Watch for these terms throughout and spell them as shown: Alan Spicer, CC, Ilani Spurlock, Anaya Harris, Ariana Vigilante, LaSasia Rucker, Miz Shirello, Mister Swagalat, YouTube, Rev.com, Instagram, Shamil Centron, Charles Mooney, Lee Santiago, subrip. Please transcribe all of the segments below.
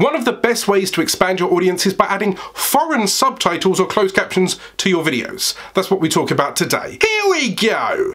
One of the best ways to expand your audience is by adding foreign subtitles or closed captions to your videos. That's what we talk about today. Here we go!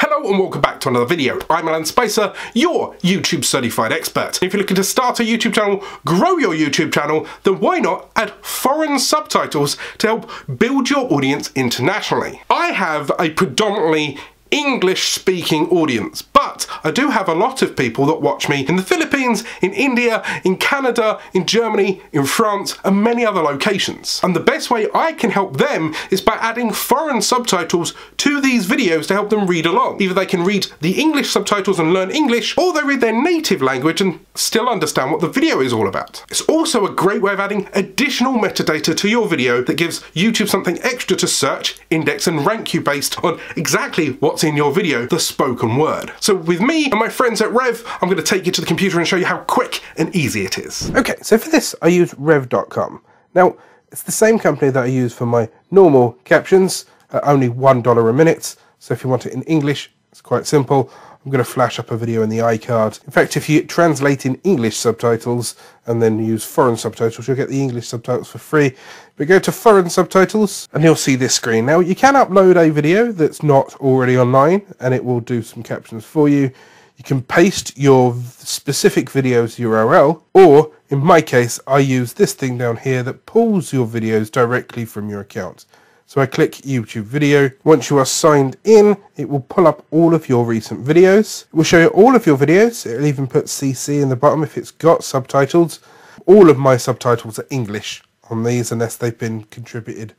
Hello and welcome back to another video. I'm Alan Spicer, your YouTube certified expert. If you're looking to start a YouTube channel, grow your YouTube channel, then why not add foreign subtitles to help build your audience internationally? I have a predominantly English-speaking audience, but I do have a lot of people that watch me in the Philippines, in India, in Canada, in Germany, in France, and many other locations. And the best way I can help them is by adding foreign subtitles to these videos to help them read along. Either they can read the English subtitles and learn English, or they read their native language and still understand what the video is all about. It's also a great way of adding additional metadata to your video that gives YouTube something extra to search, index, and rank you based on exactly what in your video, the spoken word. So with me and my friends at Rev, I'm going to take you to the computer and show you how quick and easy it is. Okay, so for this I use Rev.com. Now, it's the same company that I use for my normal captions, at only $1 a minute. So if you want it in English, it's quite simple. I'm going to flash up a video in the iCard. In fact, if you translate in English subtitles and then use foreign subtitles, you'll get the English subtitles for free. But go to foreign subtitles and you'll see this screen. Now, you can upload a video that's not already online and it will do some captions for you. You can paste your specific video's URL, or in my case, I use this thing down here that pulls your videos directly from your account. So I click YouTube video. Once you are signed in, it will pull up all of your recent videos. It will show you all of your videos. It'll even put CC in the bottom if it's got subtitles. All of my subtitles are English on these unless they've been contributed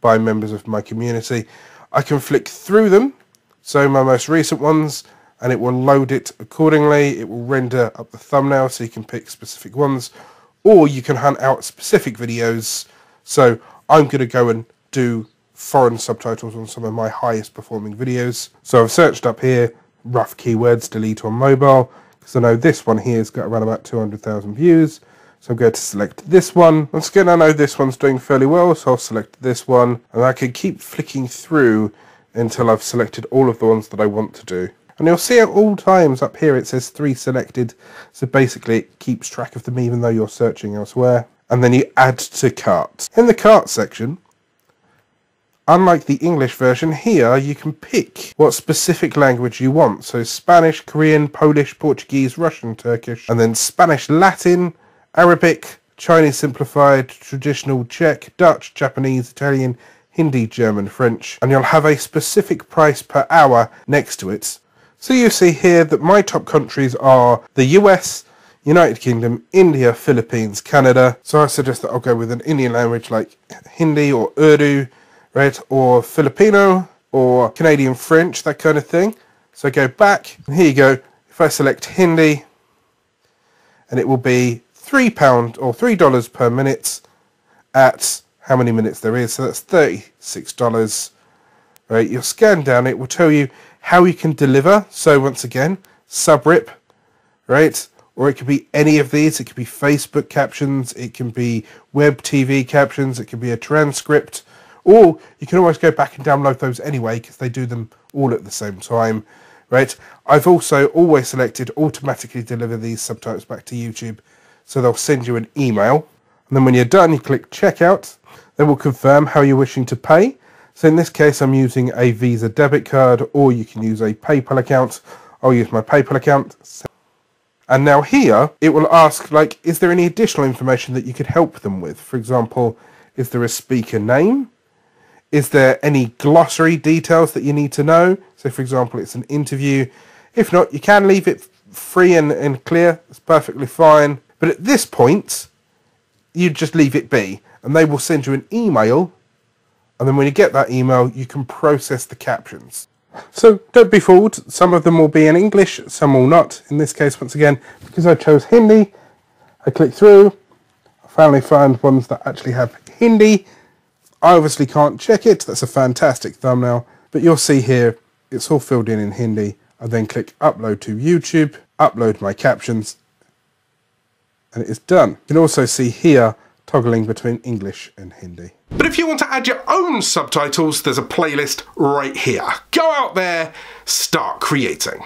by members of my community. I can flick through them, so my most recent ones, and it will load it accordingly. It will render up the thumbnail so you can pick specific ones, or you can hunt out specific videos. So I'm going to go and do foreign subtitles on some of my highest performing videos. So I've searched up here, rough keywords, delete on mobile, because I know this one here has got around about 200,000 views. So I'm going to select this one. Once again, I know this one's doing fairly well, so I'll select this one. And I can keep flicking through until I've selected all of the ones that I want to do. And you'll see at all times up here, it says 3 selected. So basically it keeps track of them even though you're searching elsewhere. And then you add to cart. In the cart section, unlike the English version, here you can pick what specific language you want. So Spanish, Korean, Polish, Portuguese, Russian, Turkish, and then Spanish, Latin, Arabic, Chinese simplified, traditional Czech, Dutch, Japanese, Italian, Hindi, German, French. And you'll have a specific price per hour next to it. So you see here that my top countries are the US, United Kingdom, India, Philippines, Canada. So I suggest that I'll go with an Indian language like Hindi or Urdu, right, or Filipino, or Canadian French, that kind of thing. So go back, and here you go. If I select Hindi, and it will be £3 or $3 per minute at how many minutes there is, so that's $36, right? You'll scan down, it will tell you how you can deliver. So once again, subrip, right? Or it could be any of these. It could be Facebook captions, it can be web TV captions, it could be a transcript, or you can always go back and download those anyway because they do them all at the same time, right? I've also always selected automatically deliver these subtitles back to YouTube, so they'll send you an email. And then when you're done, you click checkout. They will confirm how you're wishing to pay. So in this case, I'm using a Visa debit card, or you can use a PayPal account. I'll use my PayPal account. And now here, it will ask, like, is there any additional information that you could help them with? For example, is there a speaker name? Is there any glossary details that you need to know? So for example, it's an interview. If not, you can leave it free and clear. It's perfectly fine. But at this point, you just leave it be. And they will send you an email. And then when you get that email, you can process the captions. So don't be fooled. Some of them will be in English, some will not. In this case, once again, because I chose Hindi, I click through. I finally find ones that actually have Hindi. I obviously can't check it, that's a fantastic thumbnail, but you'll see here, it's all filled in Hindi. I then click upload to YouTube, upload my captions, and it is done. You can also see here, toggling between English and Hindi. But if you want to add your own subtitles, there's a playlist right here. Go out there, start creating.